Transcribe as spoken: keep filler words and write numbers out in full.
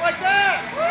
Like that!